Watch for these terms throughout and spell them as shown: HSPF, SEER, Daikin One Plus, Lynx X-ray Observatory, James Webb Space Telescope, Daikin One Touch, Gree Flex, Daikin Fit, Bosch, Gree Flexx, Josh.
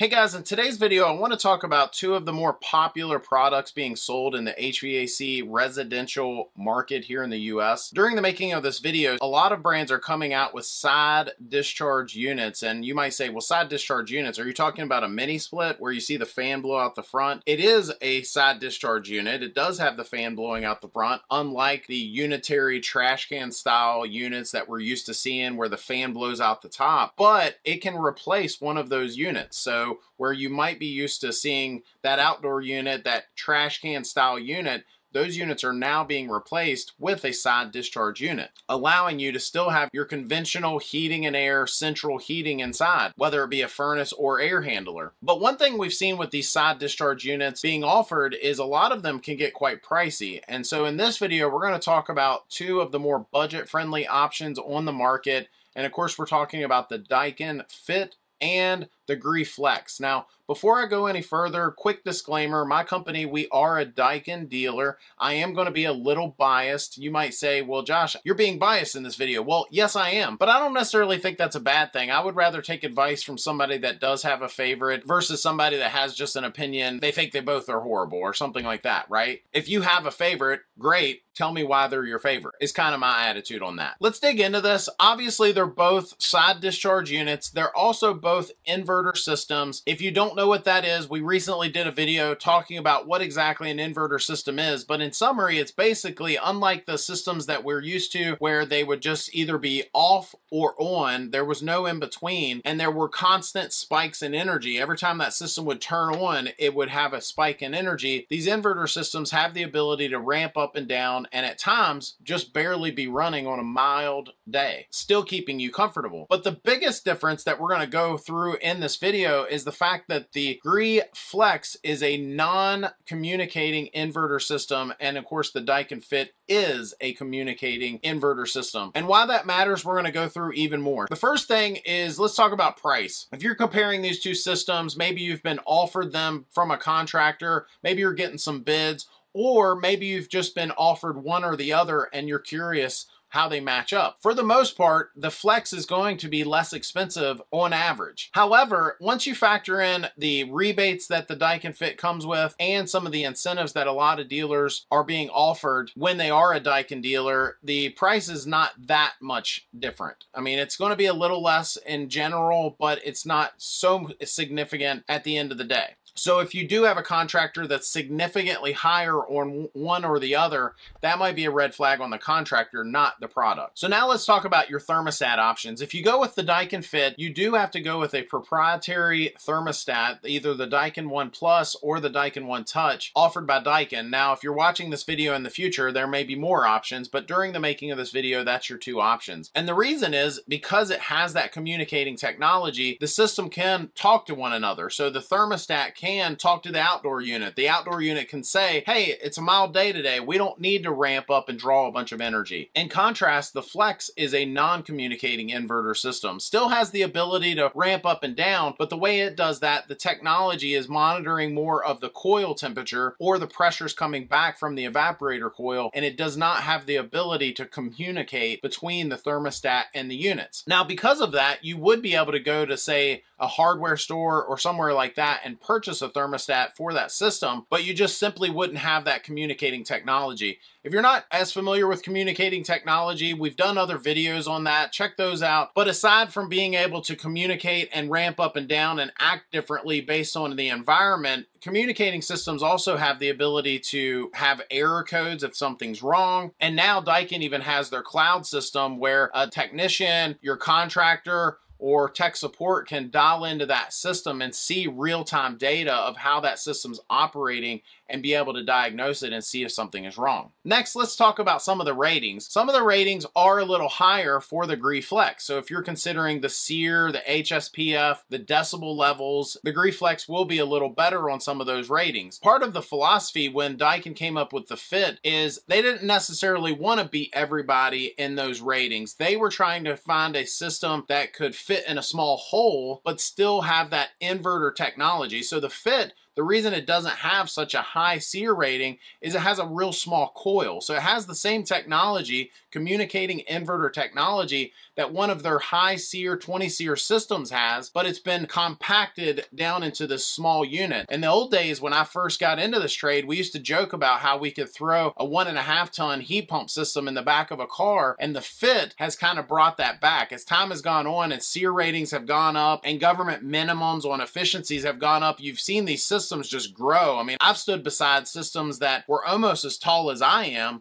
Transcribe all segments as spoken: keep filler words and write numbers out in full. Hey guys, in today's video, I want to talk about two of the more popular products being sold in the H V A C residential market here in the U S. During the making of this video, a lot of brands are coming out with side discharge units, and you might say, well, side discharge units, are you talking about a mini split where you see the fan blow out the front? It is a side discharge unit. It does have the fan blowing out the front, unlike the unitary trash can style units that we're used to seeing where the fan blows out the top, but it can replace one of those units. So where you might be used to seeing that outdoor unit, that trash can style unit, those units are now being replaced with a side discharge unit, allowing you to still have your conventional heating and air, central heating inside, whether it be a furnace or air handler. But one thing we've seen with these side discharge units being offered is a lot of them can get quite pricey. And so in this video, we're going to talk about two of the more budget-friendly options on the market. And of course, we're talking about the Daikin Fit and the Gree Flexx. Now, before I go any further, quick disclaimer, my company, we are a Daikin dealer. I am going to be a little biased. You might say, well, Josh, you're being biased in this video. Well, yes, I am, but I don't necessarily think that's a bad thing. I would rather take advice from somebody that does have a favorite versus somebody that has just an opinion. They think they both are horrible or something like that, right? If you have a favorite, great. Tell me why they're your favorite. It's kind of my attitude on that. Let's dig into this. Obviously, they're both side discharge units. They're also both inverter systems. If you don't know what that is, we recently did a video talking about what exactly an inverter system is, but in summary, it's basically unlike the systems that we're used to where they would just either be off or on. There was no in between, and there were constant spikes in energy. Every time that system would turn on, it would have a spike in energy. These inverter systems have the ability to ramp up and down, and at times just barely be running on a mild day, still keeping you comfortable. But the biggest difference that we're going to go through in this video is the fact that the Gree Flexx is a non-communicating inverter system, and of course the Daikin Fit is a communicating inverter system. And why that matters, we're going to go through even more. The first thing is, let's talk about price. If you're comparing these two systems, maybe you've been offered them from a contractor, maybe you're getting some bids, or maybe you've just been offered one or the other and you're curious how they match up. For the most part, the Flex is going to be less expensive on average. However, once you factor in the rebates that the Daikin Fit comes with and some of the incentives that a lot of dealers are being offered when they are a Daikin dealer, the price is not that much different. I mean, it's going to be a little less in general, but it's not so significant at the end of the day. So if you do have a contractor that's significantly higher on one or the other, that might be a red flag on the contractor, not the product. So now let's talk about your thermostat options. If you go with the Daikin Fit, you do have to go with a proprietary thermostat, either the Daikin One Plus or the Daikin One Touch offered by Daikin. Now, if you're watching this video in the future, there may be more options, but during the making of this video, that's your two options. And the reason is because it has that communicating technology, the system can talk to one another. So the thermostat can can talk to the outdoor unit. The outdoor unit can say, hey, it's a mild day today. We don't need to ramp up and draw a bunch of energy. In contrast, the Flex is a non-communicating inverter system. Still has the ability to ramp up and down, but the way it does that, the technology is monitoring more of the coil temperature or the pressures coming back from the evaporator coil, and it does not have the ability to communicate between the thermostat and the units. Now, because of that, you would be able to go to, say, a hardware store or somewhere like that and purchase a thermostat for that system, but you just simply wouldn't have that communicating technology. If you're not as familiar with communicating technology, we've done other videos on that. Check those out. But aside from being able to communicate and ramp up and down and act differently based on the environment, communicating systems also have the ability to have error codes if something's wrong. And now Daikin even has their cloud system where a technician, your contractor, or tech support can dial into that system and see real-time data of how that system's operating and be able to diagnose it and see if something is wrong. Next, let's talk about some of the ratings. Some of the ratings are a little higher for the Gree Flexx. So if you're considering the SEER, the H S P F, the decibel levels, the Gree Flexx will be a little better on some of those ratings. Part of the philosophy when Daikin came up with the Fit is they didn't necessarily want to beat everybody in those ratings. They were trying to find a system that could fit fit in a small hole, but still have that inverter technology. So the Fit, the reason it doesn't have such a high SEER rating is it has a real small coil. So it has the same technology, communicating inverter technology, that one of their high SEER, twenty SEER systems has, but it's been compacted down into this small unit. In the old days, when I first got into this trade, we used to joke about how we could throw a one and a half ton heat pump system in the back of a car, and the Fit has kind of brought that back. As time has gone on and SEER ratings have gone up and government minimums on efficiencies have gone up, you've seen these systems just grow. I mean, I've stood beside systems that were almost as tall as I am.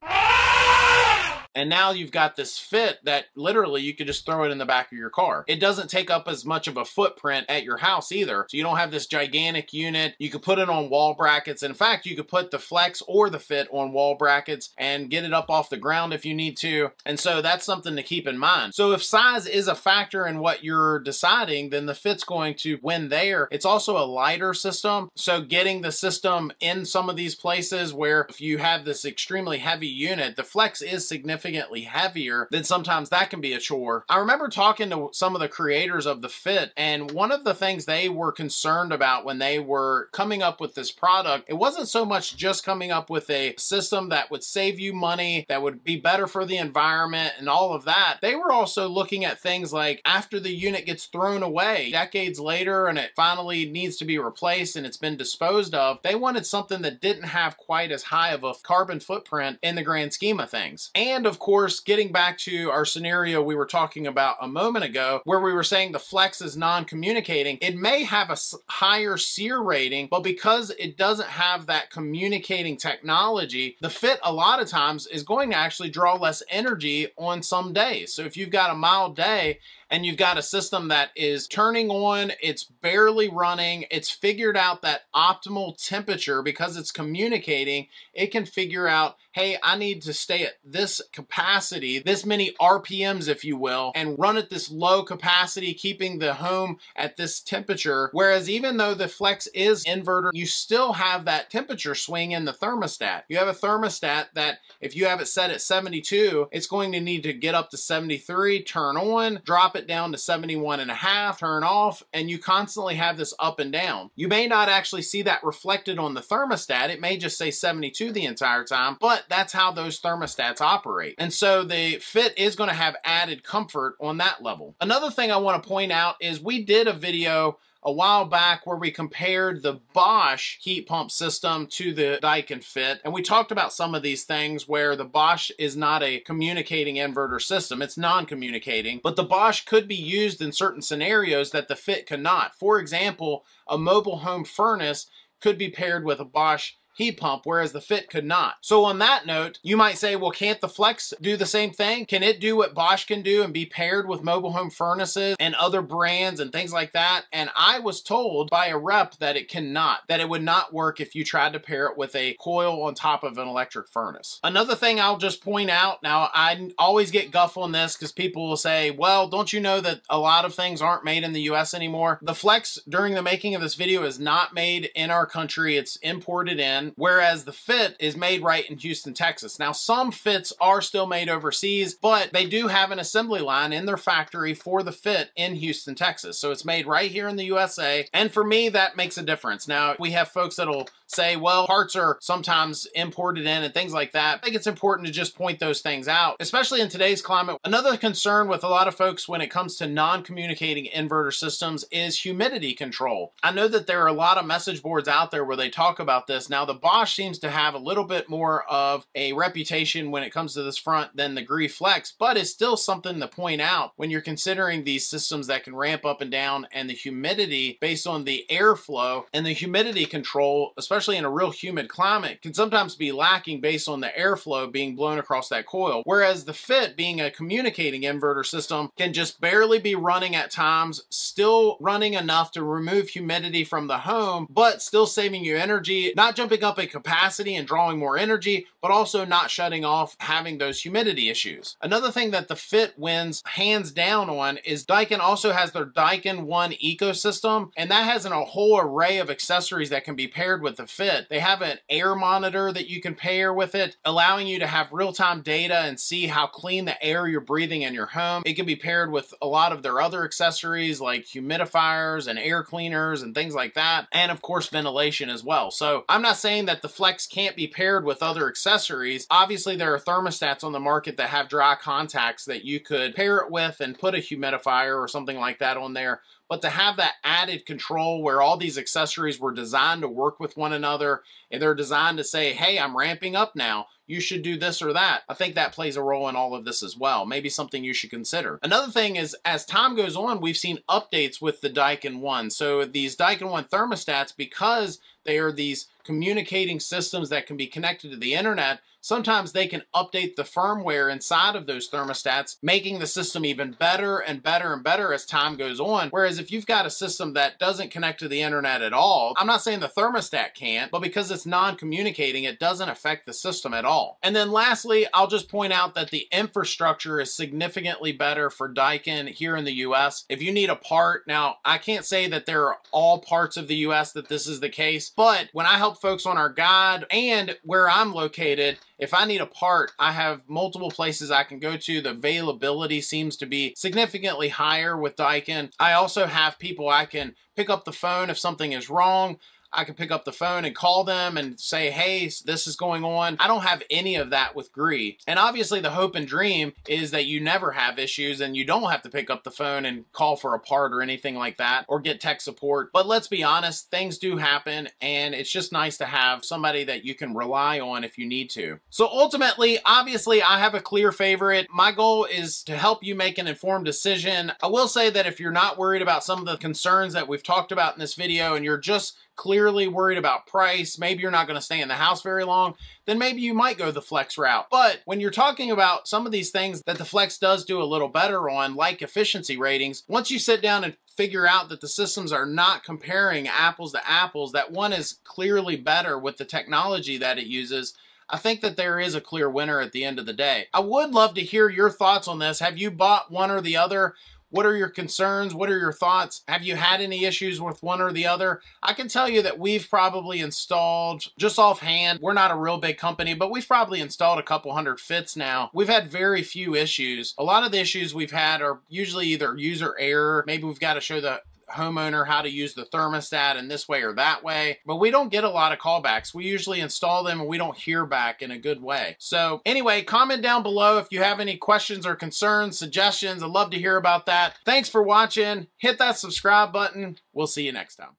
And now you've got this Fit that literally you could just throw it in the back of your car. It doesn't take up as much of a footprint at your house either. So you don't have this gigantic unit. You could put it on wall brackets. In fact, you could put the Flex or the Fit on wall brackets and get it up off the ground if you need to. And so that's something to keep in mind. So if size is a factor in what you're deciding, then the Fit's going to win there. It's also a lighter system. So getting the system in some of these places where if you have this extremely heavy unit, the Flex is significant. significantly heavier, then sometimes that can be a chore. I remember talking to some of the creators of the Fit, and one of the things they were concerned about when they were coming up with this product, it wasn't so much just coming up with a system that would save you money, that would be better for the environment and all of that. They were also looking at things like, after the unit gets thrown away decades later and it finally needs to be replaced and it's been disposed of, they wanted something that didn't have quite as high of a carbon footprint in the grand scheme of things. And of course, getting back to our scenario we were talking about a moment ago, where we were saying the Flex is non-communicating, it may have a higher SEER rating, but because it doesn't have that communicating technology, the Fit a lot of times is going to actually draw less energy on some days. So if you've got a mild day and you've got a system that is turning on, it's barely running, it's figured out that optimal temperature because it's communicating, it can figure out, hey, I need to stay at this capacity, this many R P Ms, if you will, and run at this low capacity, keeping the home at this temperature. Whereas even though the Flex is inverter, you still have that temperature swing in the thermostat. You have a thermostat that if you have it set at seventy-two, it's going to need to get up to seventy-three, turn on, drop it It down to seventy-one and a half, turn off, and you constantly have this up and down. You may not actually see that reflected on the thermostat. It may just say seventy-two the entire time, but that's how those thermostats operate. And so the Fit is going to have added comfort on that level. Another thing I want to point out is we did a video a while back where we compared the Bosch heat pump system to the Daikin Fit, and we talked about some of these things where the Bosch is not a communicating inverter system. It's non-communicating, but the Bosch could be used in certain scenarios that the Fit cannot. For example, a mobile home furnace could be paired with a Bosch heat pump, whereas the Fit could not. So on that note, you might say, well, can't the Flex do the same thing? Can it do what Bosch can do and be paired with mobile home furnaces and other brands and things like that? And I was told by a rep that it cannot, that it would not work if you tried to pair it with a coil on top of an electric furnace. Another thing I'll just point out, now I always get guff on this because people will say, well, don't you know that a lot of things aren't made in the U S anymore? The Flex during the making of this video is not made in our country. It's imported in. Whereas the Fit is made right in Houston, Texas. Now, some Fits are still made overseas, but they do have an assembly line in their factory for the Fit in Houston, Texas. So it's made right here in the U S A. And for me, that makes a difference. Now, we have folks that'll say, well, parts are sometimes imported in and things like that. I think it's important to just point those things out, especially in today's climate. Another concern with a lot of folks when it comes to non-communicating inverter systems is humidity control. I know that there are a lot of message boards out there where they talk about this. Now, the Bosch seems to have a little bit more of a reputation when it comes to this front than the Gree Flexx, but it's still something to point out when you're considering these systems that can ramp up and down and the humidity based on the airflow and the humidity control, especially Especially in a real humid climate, can sometimes be lacking based on the airflow being blown across that coil. Whereas the Fit, being a communicating inverter system, can just barely be running at times, still running enough to remove humidity from the home, but still saving you energy, not jumping up in capacity and drawing more energy, but also not shutting off, having those humidity issues. Another thing that the Fit wins hands down on is Daikin also has their Daikin One ecosystem, and that has a whole array of accessories that can be paired with the Fit. They have an air monitor that you can pair with it, allowing you to have real-time data and see how clean the air you're breathing in your home. It can be paired with a lot of their other accessories like humidifiers and air cleaners and things like that, and of course ventilation as well. So I'm not saying that the Flex can't be paired with other accessories. Obviously there are thermostats on the market that have dry contacts that you could pair it with and put a humidifier or something like that on there. But to have that added control where all these accessories were designed to work with one another, and they're designed to say, hey, I'm ramping up now, you should do this or that. I think that plays a role in all of this as well. Maybe something you should consider. Another thing is, as time goes on, we've seen updates with the Daikin One. So these Daikin One thermostats, because they are these communicating systems that can be connected to the internet, sometimes they can update the firmware inside of those thermostats, making the system even better and better and better as time goes on. Whereas if you've got a system that doesn't connect to the internet at all, I'm not saying the thermostat can't, but because it's non-communicating, it doesn't affect the system at all. And then lastly, I'll just point out that the infrastructure is significantly better for Daikin here in the U S. If you need a part, now I can't say that there are all parts of the U S that this is the case, but when I help folks on our guide and where I'm located, if I need a part, I have multiple places I can go to. The availability seems to be significantly higher with Daikin. I also have people I can pick up the phone if something is wrong. I can pick up the phone and call them and say, hey, this is going on. I don't have any of that with Gree. And obviously the hope and dream is that you never have issues and you don't have to pick up the phone and call for a part or anything like that or get tech support. But let's be honest, things do happen, and it's just nice to have somebody that you can rely on if you need to. So ultimately, obviously I have a clear favorite. My goal is to help you make an informed decision. I will say that if you're not worried about some of the concerns that we've talked about in this video and you're just clearly worried about price, maybe you're not going to stay in the house very long, then maybe you might go the Flex route. But when you're talking about some of these things that the Flex does do a little better on, like efficiency ratings, once you sit down and figure out that the systems are not comparing apples to apples, that one is clearly better with the technology that it uses, I think that there is a clear winner at the end of the day. I would love to hear your thoughts on this. Have you bought one or the other? What are your concerns? What are your thoughts? Have you had any issues with one or the other? I can tell you that we've probably installed, just offhand, we're not a real big company, but we've probably installed a couple hundred Fits now. We've had very few issues. A lot of the issues we've had are usually either user error, maybe we've got to show the homeowner how to use the thermostat in this way or that way, but we don't get a lot of callbacks. We usually install them and we don't hear back in a good way. So anyway, comment down below if you have any questions or concerns, suggestions. I'd love to hear about that. Thanks for watching. Hit that subscribe button. We'll see you next time.